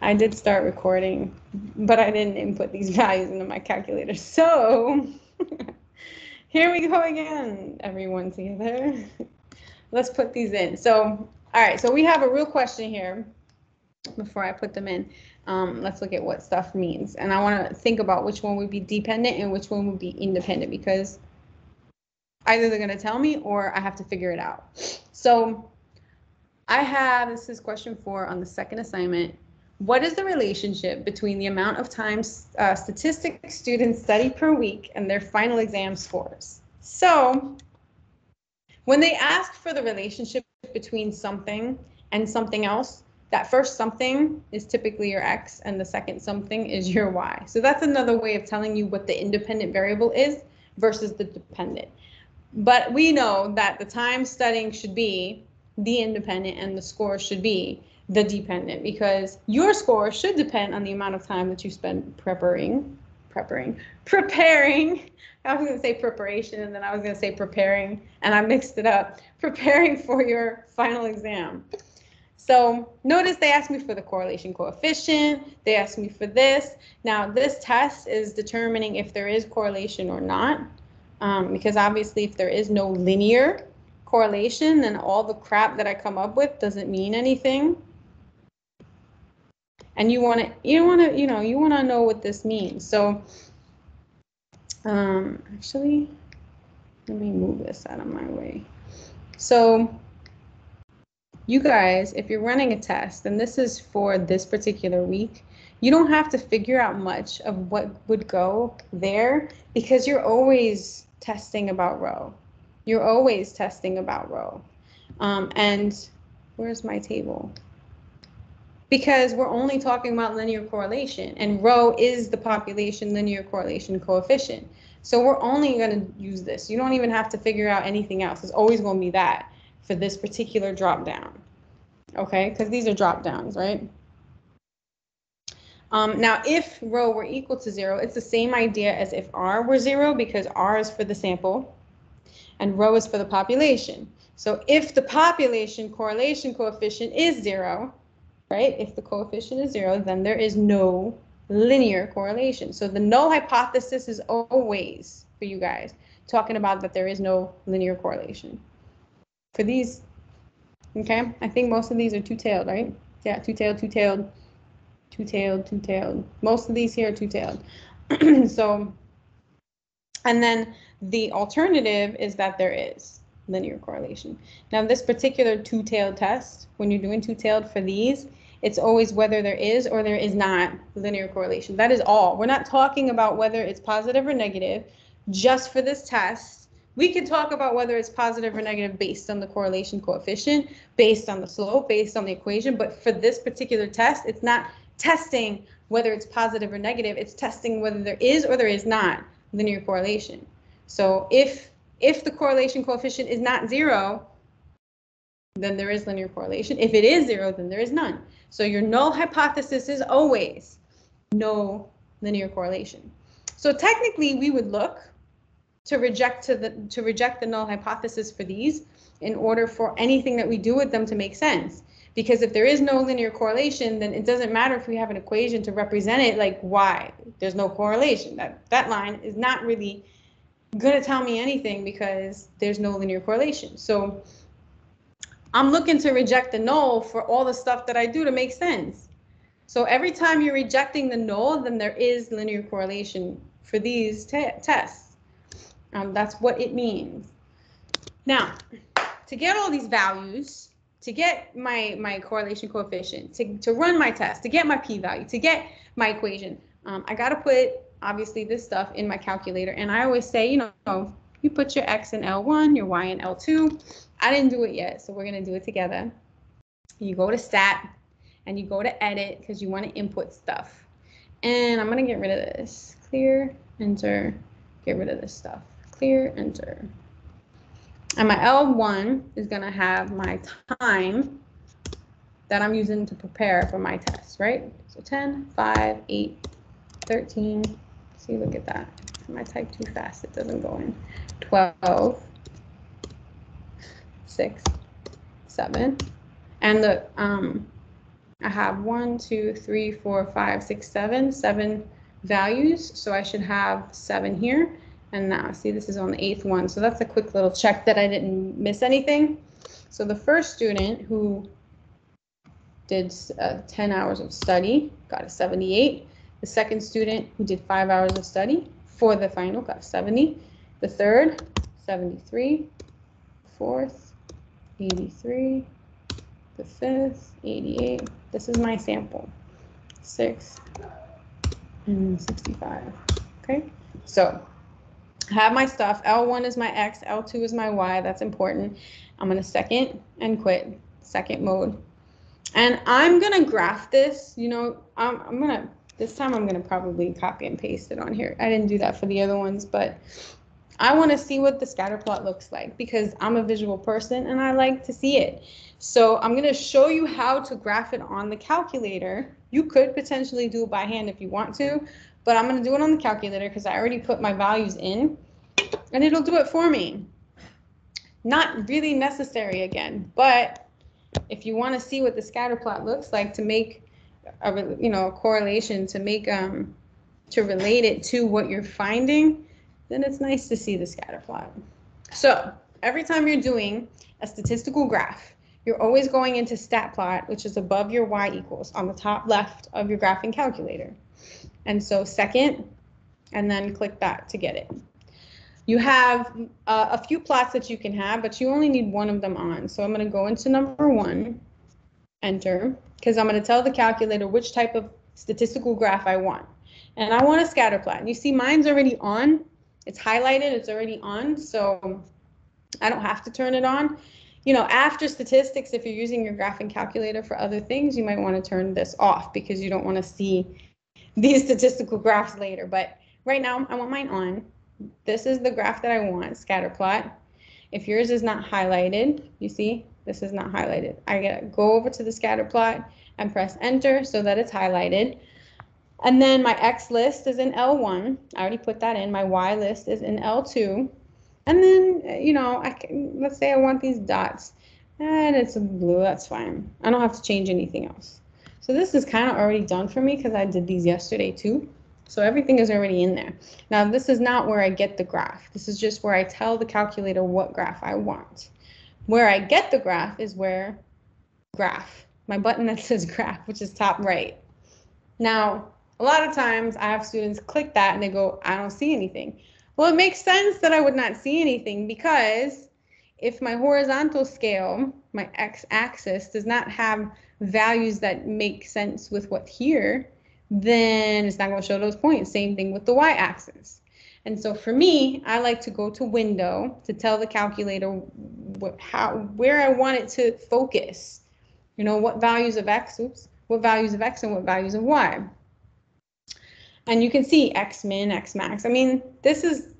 I did start recording, but I didn't input these values into my calculator. So here we go again, everyone together. Let's put these in. So, all right, so we have a real question here. Before I put them in, let's look at what stuff means. And I want to think about which one would be dependent and which one would be independent, because either they're going to tell me or I have to figure it out. So I have, this is question 4 on the second assignment. What is the relationship between the amount of time statistics students study per week and their final exam scores? So when they ask for the relationship between something and something else, that first something is typically your X and the second something is your Y. So that's another way of telling you what the independent variable is versus the dependent. But we know that the time studying should be the independent and the score should be the dependent, because your score should depend on the amount of time that you spend preparing. I was gonna say preparation and then I was gonna say preparing and I mixed it up. Preparing for your final exam. So notice they asked me for the correlation coefficient. They asked me for this. Now this test is determining if there is correlation or not, because obviously if there is no linear correlation, then all the crap that I come up with doesn't mean anything. And you want to know what this means. So actually, let me move this out of my way. So you guys, if you're running a test, and this is for this particular week, you don't have to figure out much of what would go there because you're always testing about row. You're always testing about row. And where's my table? Because we're only talking about linear correlation, and row is the population linear correlation coefficient. So we're only going to use this. You don't even have to figure out anything else. It's always going to be that for this particular drop down, okay? Because these are drop downs, right? Now, if rho were equal to 0, it's the same idea as if R were 0, because R is for the sample and rho is for the population. So if the population correlation coefficient is 0, right? If the coefficient is 0, then there is no linear correlation. So the null hypothesis is always, for you guys, talking about that there is no linear correlation. For these, okay, I think most of these are two-tailed, right? Yeah, two-tailed, two-tailed, two-tailed, two-tailed. Most of these here are two-tailed. So, and then the alternative is that there is linear correlation. Now, this particular two-tailed test, when you're doing two-tailed for these, it's always whether there is or there is not linear correlation. That is all. We're not talking about whether it's positive or negative. Just for this test, we can talk about whether it's positive or negative based on the correlation coefficient, based on the slope, based on the equation. But for this particular test, it's not testing whether it's positive or negative. It's testing whether there is or there is not linear correlation. So if the correlation coefficient is not 0, then there is linear correlation. If it is 0, then there is none. So your null hypothesis is always no linear correlation. So technically, we would look to reject the null hypothesis for these in order for anything that we do with them to make sense. Because if there is no linear correlation, then it doesn't matter if we have an equation to represent it, like why there's no correlation. That line is not really gonna tell me anything because there's no linear correlation. So I'm looking to reject the null for all the stuff that I do to make sense. So every time you're rejecting the null, then there is linear correlation for these tests. That's what it means. Now, to get all these values, to get my correlation coefficient, to run my test, to get my p-value, to get my equation, I got to put, obviously, this stuff in my calculator. And I always say, you know, you put your x in L1, your y in L2. I didn't do it yet, so we're going to do it together. You go to Stat, and you go to Edit, because you want to input stuff. And I'm going to get rid of this. Clear, Enter, get rid of this stuff. Clear, Enter. And my L1 is going to have my time that I'm using to prepare for my test, right? So 10, 5, 8, 13. See, look at that. If I type too fast, it doesn't go in. 12, 6, 7. And the I have 1, 2, 3, 4, 5, 6, 7 values. So I should have 7 here. And now see, this is on the 8th one. So that's a quick little check that I didn't miss anything. So the first student who did 10 hours of study got a 78. The second student who did 5 hours of study for the final got 70. The third, 73. Fourth, 83. The fifth, 88. This is my sample. 6 and 65. Okay, so I have my stuff. L1 is my X, L2 is my Y. That's important. I'm going to second and quit, second mode. And I'm going to graph this. You know, I'm going to, this time I'm going to probably copy and paste it on here. I didn't do that for the other ones, but I want to see what the scatter plot looks like because I'm a visual person and I like to see it. So I'm going to show you how to graph it on the calculator. You could potentially do it by hand if you want to, but I'm going to do it on the calculator because I already put my values in and it'll do it for me. Not really necessary again, but if you want to see what the scatter plot looks like to make a, you know, a correlation to make to relate it to what you're finding, then it's nice to see the scatter plot. So every time you're doing a statistical graph, you're always going into stat plot, which is above your y equals on the top left of your graphing calculator. And so second, and then click that to get it. You have a few plots that you can have, but you only need one of them on. So I'm going to go into number 1, enter, because I'm going to tell the calculator which type of statistical graph I want. And I want a scatter plot. And you see mine's already on. It's highlighted, it's already on, so I don't have to turn it on. You know, after statistics, if you're using your graphing calculator for other things, you might want to turn this off because you don't want to see these statistical graphs later. But right now, I want mine on. This is the graph that I want, scatter plot. If yours is not highlighted, you see, this is not highlighted. I gotta go over to the scatter plot and press enter so that it's highlighted. And then my X list is in L1. I already put that in. My Y list is in L2. And then, you know, I can, let's say I want these dots. And it's blue. That's fine. I don't have to change anything else. So this is kind of already done for me because I did these yesterday too. So everything is already in there. Now, this is not where I get the graph. This is just where I tell the calculator what graph I want. Where I get the graph is where graph, my button that says graph, which is top right. Now, a lot of times I have students click that and they go, I don't see anything. Well, it makes sense that I would not see anything because if my horizontal scale, my x-axis, does not have values that make sense with what's here, then it's not going to show those points. Same thing with the y-axis. And so for me, I like to go to window to tell the calculator where I want it to focus. You know, what values of x, oops, what values of x and what values of y. And you can see X min, X max. I mean, this is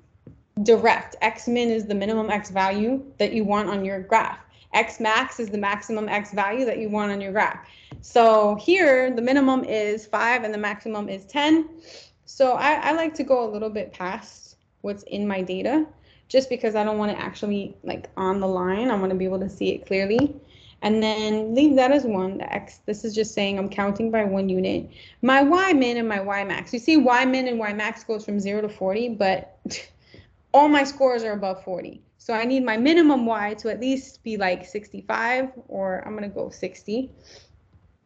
direct. X min is the minimum X value that you want on your graph. X max is the maximum X value that you want on your graph. So here, the minimum is 5 and the maximum is 10. So I like to go a little bit past what's in my data just because I don't want it actually like on the line. I want to be able to see it clearly. And then leave that as 1, the X. This is just saying I'm counting by 1 unit. My Y min and my Y max. You see Y min and Y max goes from 0 to 40, but all my scores are above 40. So I need my minimum Y to at least be like 65, or I'm going to go 60.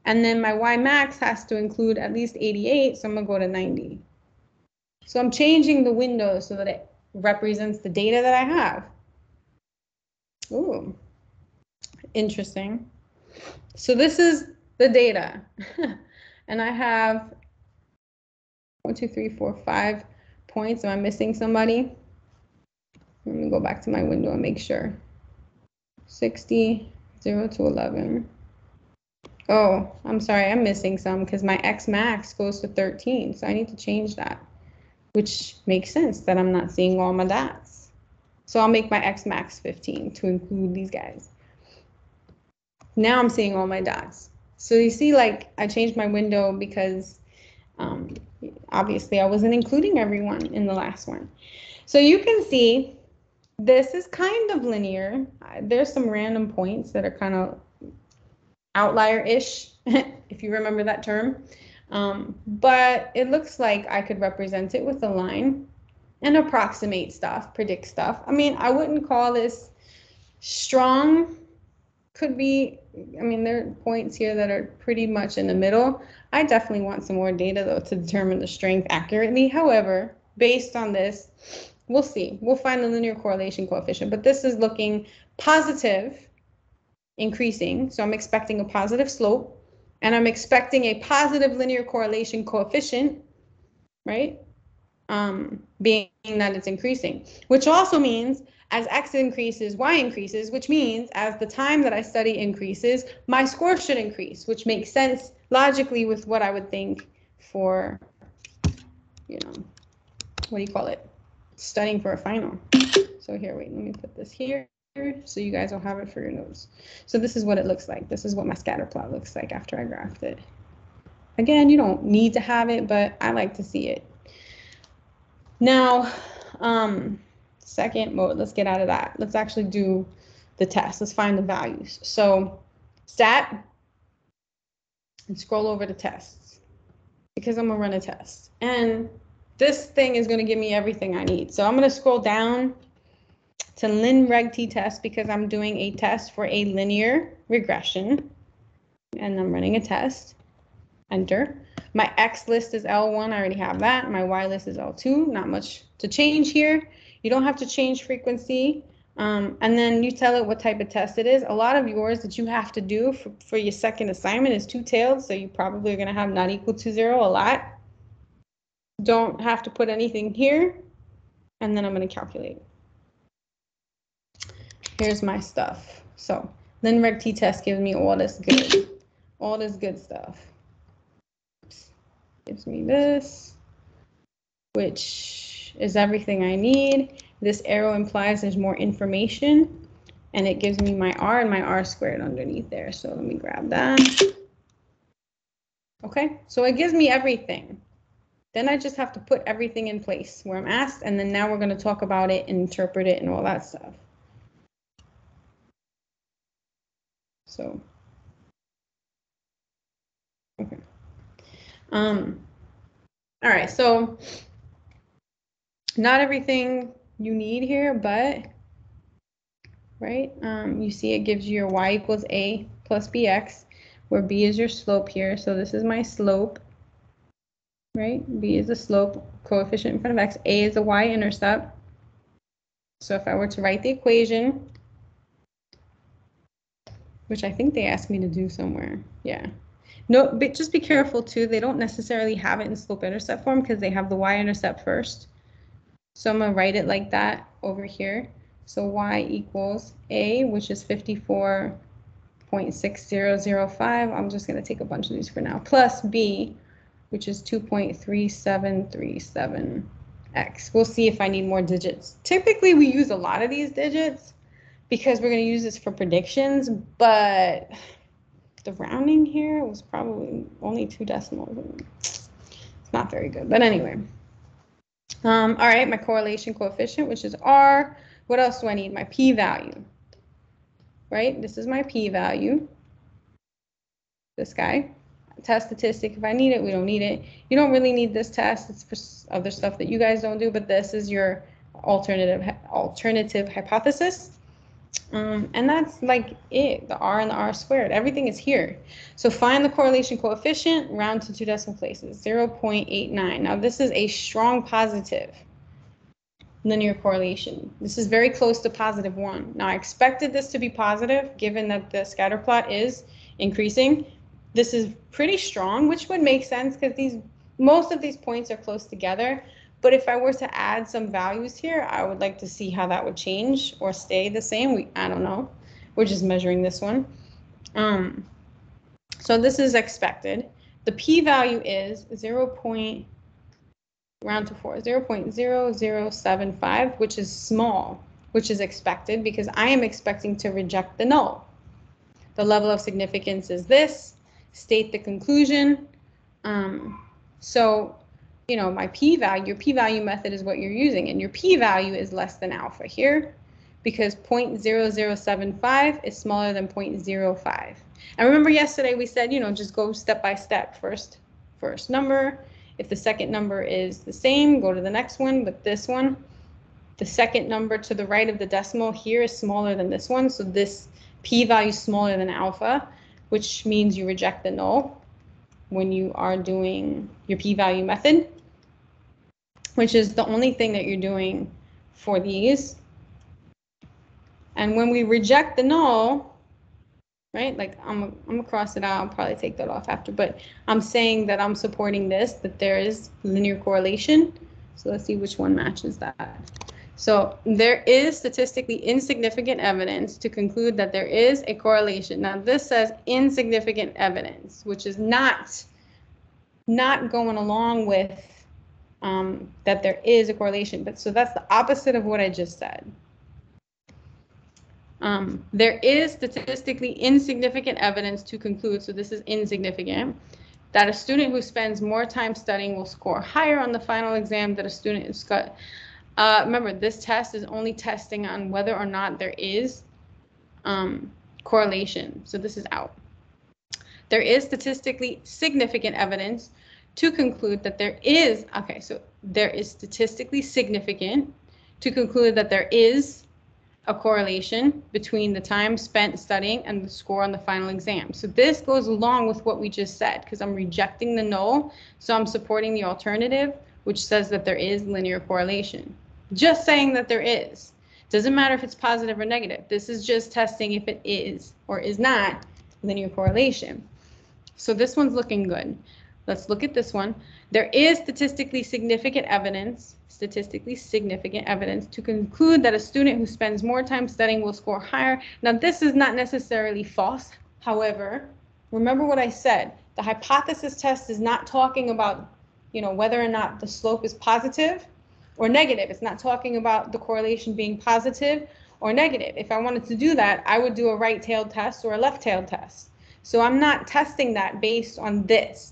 And then my Y max has to include at least 88, so I'm going to go to 90. So I'm changing the window so that it represents the data that I have. Ooh. Interesting. So this is the data. And I have 1, 2, 3, 4, 5 points. Am I missing somebody? Let me go back to my window and make sure. 60, 0 to 11. Oh, I'm sorry. I'm missing some because my X max goes to 13. So I need to change that, which makes sense that I'm not seeing all my dots. So I'll make my X max 15 to include these guys. Now I'm seeing all my dots. So you see, like, I changed my window because obviously I wasn't including everyone in the last one. So you can see this is kind of linear. There's some random points that are kind of outlier-ish, if you remember that term. But it looks like I could represent it with a line and approximate stuff, predict stuff. I mean, I wouldn't call this strong. Could be, I mean, there are points here that are pretty much in the middle. I definitely want some more data, though, to determine the strength accurately. However, based on this, we'll see. We'll find the linear correlation coefficient, but this is looking positive, increasing. So I'm expecting a positive slope, and I'm expecting a positive linear correlation coefficient, right? Being that it's increasing, which also means as X increases, Y increases, which means as the time that I study increases, my score should increase, which makes sense logically with what I would think for, you know, what do you call it? Studying for a final. So here, wait, let me put this here so you guys will have it for your notes. So this is what it looks like. This is what my scatter plot looks like after I graphed it. Again, you don't need to have it, but I like to see it. Now, second mode, let's get out of that. Let's actually do the test. Let's find the values. So stat, and scroll over to tests because I'm gonna run a test. And this thing is gonna give me everything I need. So I'm gonna scroll down to LinRegT test because I'm doing a test for a linear regression and I'm running a test, enter. My X list is L1, I already have that. My Y list is L2, not much to change here. You don't have to change frequency. And then you tell it what type of test it is. A lot of yours that you have to do for your second assignment is two-tailed, so you probably are going to have not equal to zero a lot. Don't have to put anything here. And then I'm going to calculate. Here's my stuff. So LinRegT test gives me all this good stuff. Oops. Gives me this, which is everything I need. This arrow implies there's more information, and it gives me my R and my R squared underneath there. So let me grab that. Okay, so it gives me everything. Then I just have to put everything in place where I'm asked, and then now we're going to talk about it and interpret it and all that stuff. So, okay. All right, so not everything you need here, but right, you see it gives you your y equals a plus bx, where b is your slope here. So this is my slope, right? B is the slope coefficient in front of x. A is the y-intercept. So if I were to write the equation, which I think they asked me to do somewhere, yeah. No, but just be careful too. They don't necessarily have it in slope-intercept form because they have the y-intercept first. So I'm going to write it like that over here. So y equals a, which is 54.6005. I'm just going to take a bunch of these for now. Plus b, which is 2.3737x. We'll see if I need more digits. Typically, we use a lot of these digits because we're going to use this for predictions. But the rounding here was probably only two decimals. It's not very good. But anyway. All right, my correlation coefficient, which is R. What else do I need? My p-value, right? This is my p-value, this guy. Test statistic, if I need it, we don't need it. You don't really need this test. It's for other stuff that you guys don't do, but this is your alternative hypothesis. And that's like it, the R and the R squared. Everything is here. So find the correlation coefficient, round to two decimal places, 0.89. Now this is a strong positive linear correlation. This is very close to positive one. Now I expected this to be positive given that the scatter plot is increasing. This is pretty strong, which would make sense because these most of these points are close together. But if I were to add some values here, I would like to see how that would change or stay the same. I don't know. We're just measuring this one. So this is expected. The p-value is 0.0075, which is small, which is expected because I am expecting to reject the null. The level of significance is this. State the conclusion. So you know, my p-value, your p-value method is what you're using, and your p-value is less than alpha here, because 0.0075 is smaller than 0.05. And remember yesterday we said, you know, just go step by step. First number. If the second number is the same, go to the next one. But this one, the second number to the right of the decimal here is smaller than this one. So this p-value is smaller than alpha, which means you reject the null when you are doing your p-value method, which is the only thing that you're doing for these. And when we reject the null, right, like I'm gonna cross it out, I'll probably take that off after, but I'm saying that I'm supporting this, that there is linear correlation. So let's see which one matches that. So there is statistically insignificant evidence to conclude that there is a correlation. Now this says insignificant evidence, which is not going along with that there is a correlation, but so that's the opposite of what I just said. There is statistically insignificant evidence to conclude, so this is insignificant, that a student who spends more time studying will score higher on the final exam than a student who's got. Remember, this test is only testing on whether or not there is correlation, so this is out. There is statistically significant evidence to conclude that there is, okay, so there is statistically significant to conclude that there is a correlation between the time spent studying and the score on the final exam. So this goes along with what we just said, because I'm rejecting the null, so I'm supporting the alternative, which says that there is linear correlation. Just saying that there is. Doesn't matter if it's positive or negative. This is just testing if it is or is not linear correlation. So this one's looking good. Let's look at this one. There is statistically significant evidence to conclude that a student who spends more time studying will score higher. Now, this is not necessarily false. However, remember what I said. The hypothesis test is not talking about, you know, whether or not the slope is positive or negative. It's not talking about the correlation being positive or negative. If I wanted to do that, I would do a right-tailed test or a left-tailed test. So I'm not testing that based on this.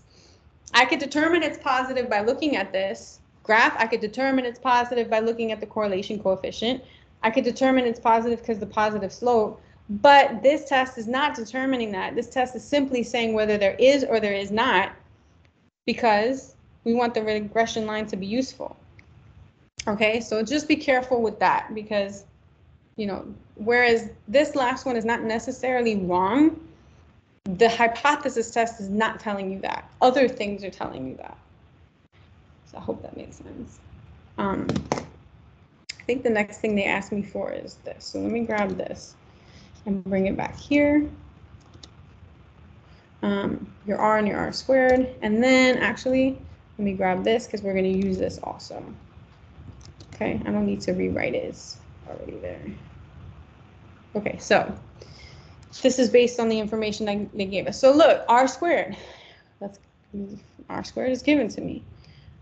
I could determine it's positive by looking at this graph. I could determine it's positive by looking at the correlation coefficient. I could determine it's positive because the positive slope, but this test is not determining that. This test is simply saying whether there is or there is not, because we want the regression line to be useful. Okay, so just be careful with that, because, you know, whereas this last one is not necessarily wrong, the hypothesis test is not telling you that. Other things are telling you that. So I hope that makes sense. I think the next thing they asked me for is this. So let me grab this and bring it back here. Your R and your R squared. And then actually, let me grab this because we're going to use this also. Okay, I don't need to rewrite it. It's already there. Okay, so this is based on the information that they gave us. So look, R squared. That's, R squared is given to me.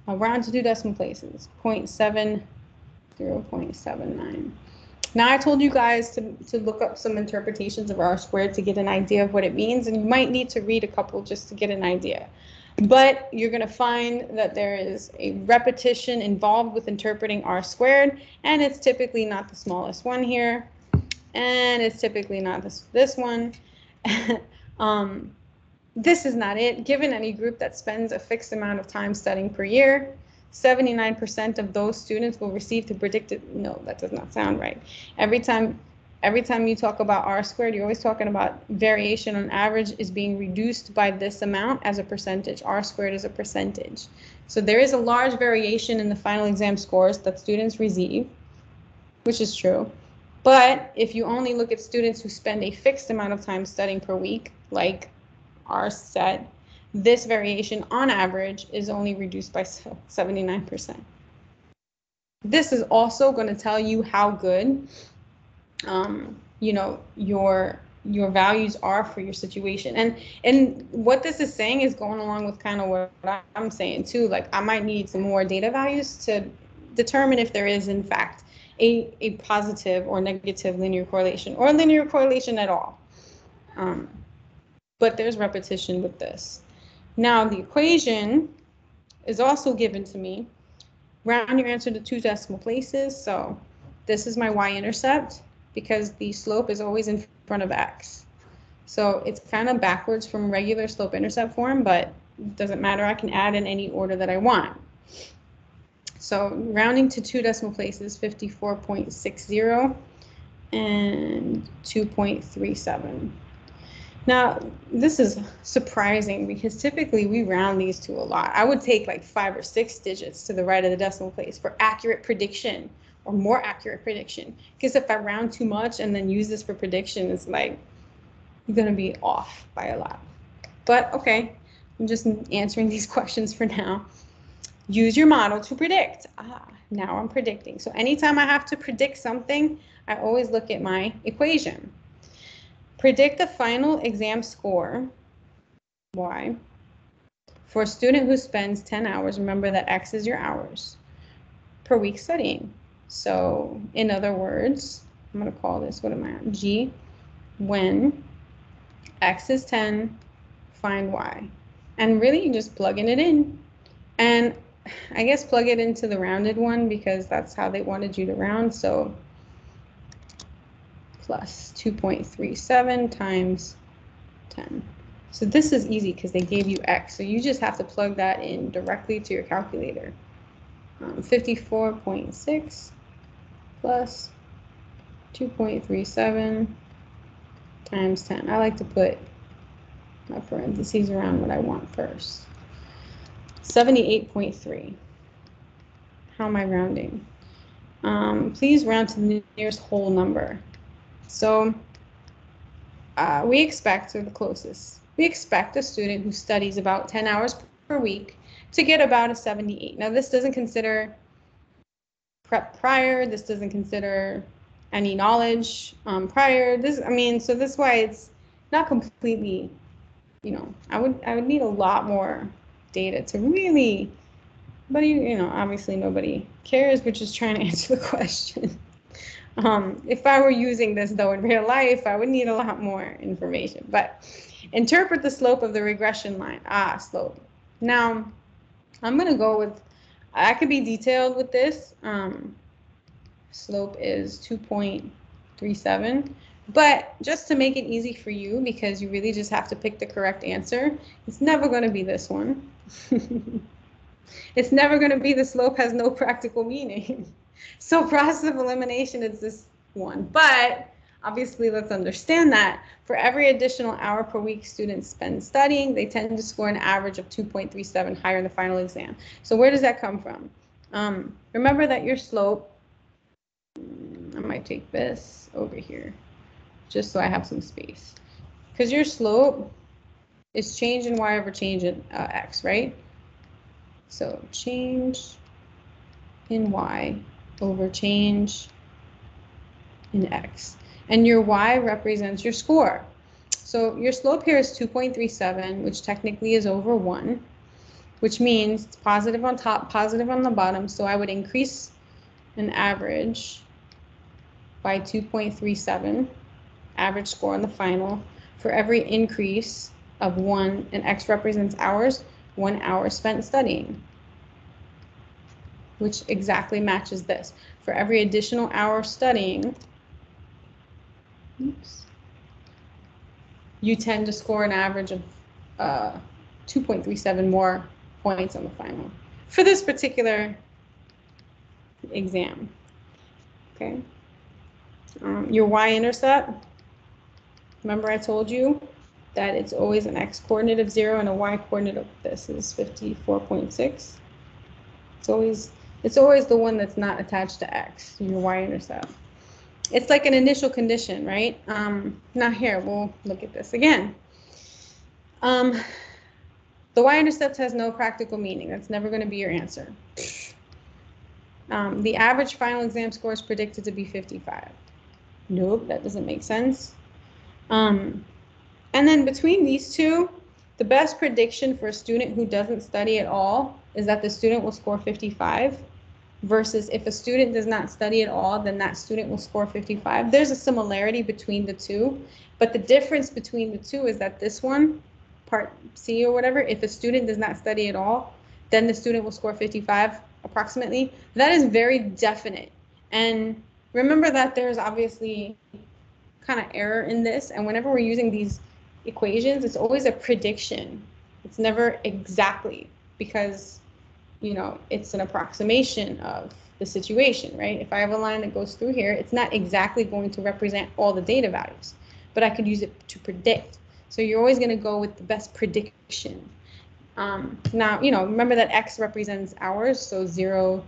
I'll round to two decimal places, 0.70, 0.79. Now I told you guys to look up some interpretations of R squared to get an idea of what it means, and you might need to read a couple just to get an idea. But you're going to find that there is a repetition involved with interpreting R squared, and it's typically not the smallest one here. And it's typically not this one. This is not it. Given any group that spends a fixed amount of time studying per year, 79% of those students will receive the predicted. No, that does not sound right. Every time you talk about R squared, you're always talking about variation on average is being reduced by this amount as a percentage. R squared is a percentage. So there is a large variation in the final exam scores that students receive, which is true. But if you only look at students who spend a fixed amount of time studying per week, like R said, this variation on average is only reduced by 79%. This is also going to tell you how good you know, your values are for your situation. And what this is saying is going along with kind of what I'm saying too. Like, I might need some more data values to determine if there is, in fact, a positive or negative linear correlation, or linear correlation at all. But there's repetition with this. Now the equation is also given to me. Round your answer to two decimal places. So this is my y-intercept. because the slope is always in front of x. So it's kind of backwards from regular slope-intercept form, but it doesn't matter. I can add in any order that I want. So rounding to 2 decimal places, 54.60 and 2.37. Now, this is surprising because typically we round these to a lot. I would take like 5 or 6 digits to the right of the decimal place for accurate prediction or more accurate prediction. Because if I round too much and then use this for prediction, it's like going to be off by a lot. But okay, I'm just answering these questions for now. Use your model to predict. Ah, now I'm predicting. So anytime I have to predict something, I always look at my equation. Predict the final exam score, y, for a student who spends 10 hours, remember that x is your hours, per week studying. So in other words, I'm going to call this, what am I on, g, when x is 10, find y. And really you're just plugging it in. And I guess plug it into the rounded one because that's how they wanted you to round, so plus 2.37 times 10. So this is easy because they gave you x, so you just have to plug that in directly to your calculator. 54.6 plus 2.37 times 10. I like to put my parentheses around what I want first. 78.3. How am I rounding? Please round to the nearest whole number. So we expect, or the closest, we expect a student who studies about 10 hours per week to get about a 78. Now, this doesn't consider prep prior. This doesn't consider any knowledge prior. This, I mean, so this is why it's not completely, you know, I would need a lot more data to really, but you know, obviously nobody cares. We're just trying to answer the question. If I were using this though in real life, I would need a lot more information. But interpret the slope of the regression line. Ah, slope. Now, I'm gonna go with, I could be detailed with this. Slope is 2.37, but just to make it easy for you, because you really just have to pick the correct answer. It's never gonna be this one. It's never gonna be the slope has no practical meaning. So process of elimination is this one, but obviously let's understand that for every additional hour per week students spend studying, they tend to score an average of 2.37 higher in the final exam. So where does that come from? Remember that your slope, I might take this over here just so I have some space, because your slope is change in y over change in x, right? So change in y over change in x, and your y represents your score. So your slope here is 2.37, which technically is over 1, which means it's positive on top, positive on the bottom. So I would increase an average by 2.37, average score in the final, for every increase of 1, and x represents hours, 1 hour spent studying, which exactly matches this. For every additional hour studying, oops, you tend to score an average of 2.37 more points on the final for this particular exam. Okay. Your y-intercept, remember I told you that it's always an x-coordinate of 0 and a y-coordinate of, this is 54.6. It's always the one that's not attached to x, your y-intercept. It's like an initial condition, right? Not here, we'll look at this again. The y-intercept has no practical meaning. That's never going to be your answer. The average final exam score is predicted to be 55. Nope, that doesn't make sense. And then between these two, the best prediction for a student who doesn't study at all is that the student will score 55, versus if a student does not study at all, then that student will score 55. There's a similarity between the two, but the difference between the two is that this one, part C or whatever, if a student does not study at all, then the student will score 55 approximately. That is very definite, and Remember that there's obviously kind of error in this, and whenever we're using these equations, it's always a prediction. It's never exactly, because, you know, it's an approximation of the situation, right? If I have a line that goes through here, it's not exactly going to represent all the data values, but I could use it to predict. So you're always going to go with the best prediction. Now, you know, remember that X represents hours, so 0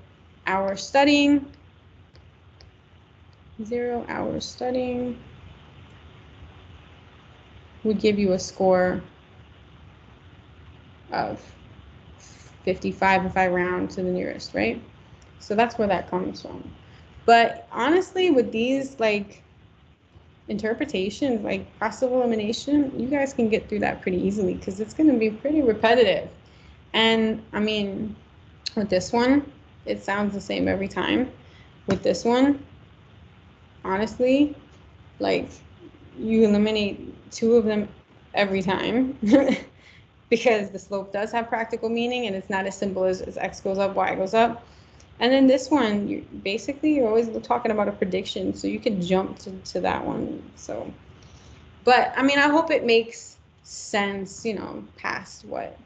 hours studying, 0 hours studying would give you a score of 55 if I round to the nearest, right? So that's where that comes from. But honestly, with these like interpretations, like possible elimination, you guys can get through that pretty easily because it's going to be pretty repetitive. And I mean, with this one, it sounds the same every time. With this one, honestly, like you eliminate two of them every time because the slope does have practical meaning and it's not as simple as X goes up, Y goes up. And then this one, you're always talking about a prediction, so you could jump to that one. So, but I mean, I hope it makes sense, you know, past what,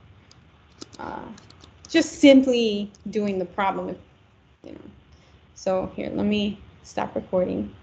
just simply doing the problem, you know. So here, let me stop recording.